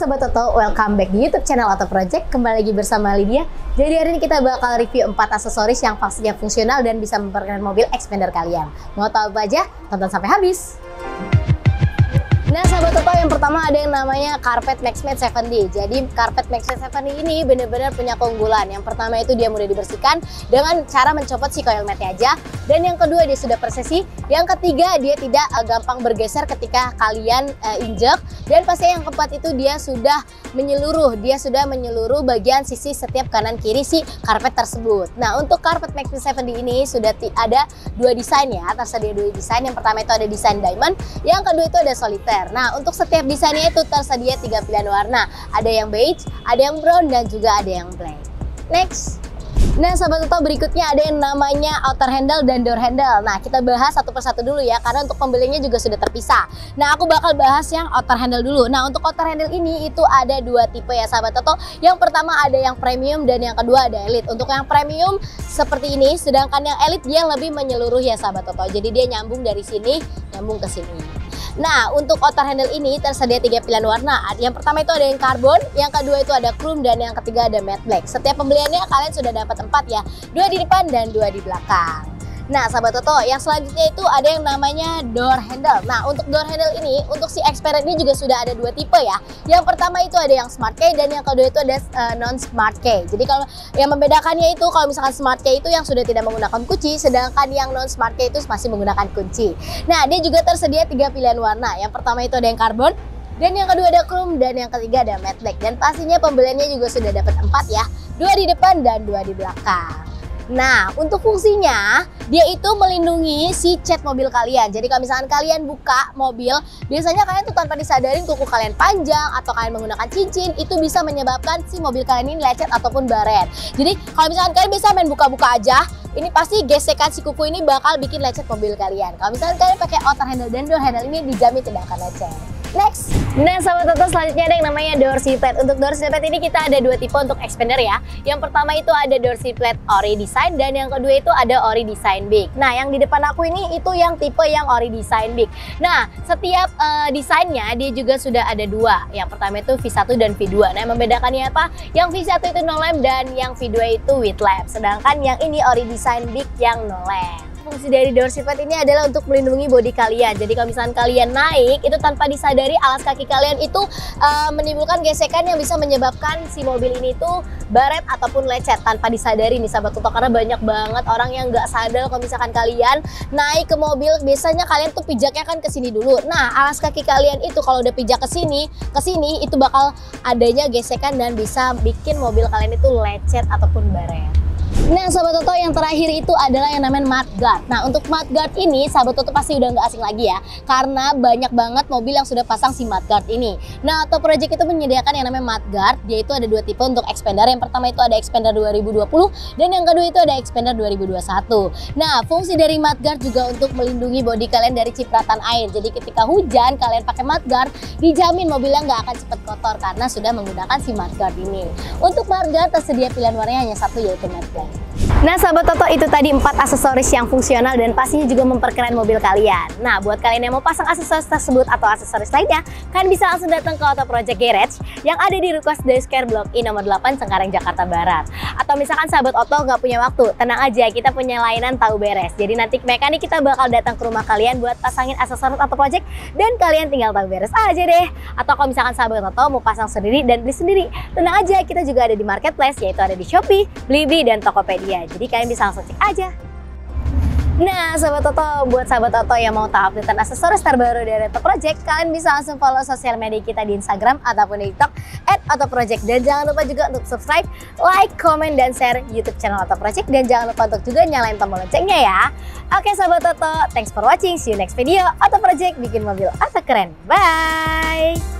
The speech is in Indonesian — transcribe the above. Sobat Oto, welcome back di YouTube channel Otoproject. Kembali lagi bersama Lydia. Jadi hari ini kita bakal review 4 aksesoris yang pastinya fungsional dan bisa memperkeren mobil Xpander kalian. Mau tahu apa aja? Tonton sampai habis. Nah Sobat Oto, yang pertama ada yang namanya Carpet Maxmate 70. Jadi Carpet Maxmate 70 ini benar-benar punya keunggulan. Yang pertama itu dia mudah dibersihkan dengan cara mencopot si coil mate aja. Dan yang kedua dia sudah persesi. Yang ketiga dia tidak gampang bergeser ketika kalian injek. Dan pastinya yang keempat itu dia sudah menyeluruh. Dia sudah menyeluruh bagian sisi setiap kanan kiri si karpet tersebut. Nah untuk Carpet Maxmate 70 ini sudah ada dua desain ya. Tersedia dua desain. Yang pertama itu ada desain diamond. Yang kedua itu ada solitaire. Nah untuk setiap desainnya itu tersedia 3 pilihan warna. Ada yang beige, ada yang brown, dan juga ada yang black. Next. Nah Sobat Oto, berikutnya ada yang namanya outer handle dan door handle. Nah kita bahas satu persatu dulu ya, karena untuk pembelinya juga sudah terpisah. Nah aku bakal bahas yang outer handle dulu. Nah untuk outer handle ini itu ada dua tipe ya Sobat Oto. Yang pertama ada yang premium dan yang kedua ada elite. Untuk yang premium seperti ini, sedangkan yang elite dia lebih menyeluruh ya Sobat Oto. Jadi dia nyambung dari sini, nyambung ke sini. Nah untuk outer handle ini tersedia 3 pilihan warna. Yang pertama itu ada yang karbon, yang kedua itu ada chrome, dan yang ketiga ada matte black. Setiap pembeliannya kalian sudah dapat 4 ya, 2 di depan dan 2 di belakang. Nah Sobat Oto, yang selanjutnya itu ada yang namanya door handle. Nah untuk door handle ini, untuk si Xpander ini juga sudah ada 2 tipe ya. Yang pertama itu ada yang smart key dan yang kedua itu ada non smart key. Jadi kalau yang membedakannya itu, kalau misalkan smart key itu yang sudah tidak menggunakan kunci, sedangkan yang non smart key itu masih menggunakan kunci. Nah dia juga tersedia 3 pilihan warna. Yang pertama itu ada yang karbon, dan yang kedua ada chrome, dan yang ketiga ada matte black. Dan pastinya pembeliannya juga sudah dapat 4 ya, 2 di depan dan 2 di belakang. Nah untuk fungsinya, dia itu melindungi si cat mobil kalian. Jadi kalau misalkan kalian buka mobil, biasanya kalian tuh tanpa disadarin kuku kalian panjang atau kalian menggunakan cincin, itu bisa menyebabkan si mobil kalian ini lecet ataupun baret. Jadi kalau misalkan kalian biasa main buka-buka aja, ini pasti gesekan si kuku ini bakal bikin lecet mobil kalian. Kalau misalkan kalian pakai outer handle dan door handle ini, dijamin tidak akan lecet. Next. Nah Sobat Oto, selanjutnya ada yang namanya door singlet. Untuk door singlet ini kita ada 2 tipe untuk Xpander ya. Yang pertama itu ada door singlet ori design, dan yang kedua itu ada ori design big. Nah yang di depan aku ini itu yang tipe yang ori design big. Nah setiap desainnya dia juga sudah ada 2. Yang pertama itu V1 dan V2. Nah yang membedakannya apa? Yang V1 itu no lamp dan yang V2 itu with lamp. Sedangkan yang ini ori design big yang no lamp. Fungsi dari door singlet ini adalah untuk melindungi bodi kalian. Jadi kalau misalkan kalian naik, itu tanpa disadari alas kaki kalian itu menimbulkan gesekan yang bisa menyebabkan si mobil ini itu baret ataupun lecet tanpa disadari nih Sobat Oto. Karena banyak banget orang yang nggak sadar kalau misalkan kalian naik ke mobil, biasanya kalian tuh pijaknya kan ke sini dulu. Nah alas kaki kalian itu kalau udah pijak ke sini itu bakal adanya gesekan dan bisa bikin mobil kalian itu lecet ataupun baret. Nah Sobat Oto, yang terakhir itu adalah yang namanya Mudguard. Nah untuk Mudguard ini Sobat Oto pasti udah nggak asing lagi ya, karena banyak banget mobil yang sudah pasang si Mudguard ini. Nah Otoproject itu menyediakan yang namanya Mudguard. Dia itu ada 2 tipe untuk Xpander. Yang pertama itu ada Xpander 2020, dan yang kedua itu ada Xpander 2021. Nah fungsi dari Mudguard juga untuk melindungi bodi kalian dari cipratan air. Jadi ketika hujan kalian pakai Mudguard, dijamin mobilnya nggak akan cepat kotor karena sudah menggunakan si Mudguard ini. Untuk Mudguard tersedia pilihan warnanya hanya 1, yaitu matte black. Nah Sobat Oto, itu tadi 4 aksesoris yang fungsional dan pastinya juga memperkeren mobil kalian. Nah buat kalian yang mau pasang aksesoris tersebut atau aksesoris lainnya, kalian bisa langsung datang ke Otoproject Garage yang ada di Ruko Sedai Square Blok I nomor 8 Cengkareng, Jakarta Barat. Atau misalkan Sobat Oto nggak punya waktu, tenang aja, kita punya layanan tahu beres. Jadi nanti mekanik kita bakal datang ke rumah kalian buat pasangin aksesoris Otoproject, dan kalian tinggal tahu beres aja deh. Atau kalau misalkan Sobat Oto mau pasang sendiri dan beli sendiri, tenang aja, kita juga ada di marketplace, yaitu ada di Shopee, BliBli, dan Tokopedia. Jadi kalian bisa langsung cek aja. Nah Sobat Oto, buat Sobat Oto yang mau tahu update aksesoris terbaru dari Otoproject, kalian bisa langsung follow sosial media kita di Instagram ataupun di TikTok @Otoproject. Dan jangan lupa juga untuk subscribe, like, komen, dan share YouTube channel Otoproject. Dan jangan lupa untuk juga nyalain tombol loncengnya ya. Oke Sobat Oto, thanks for watching. See you next video. Otoproject, bikin mobil oto keren. Bye!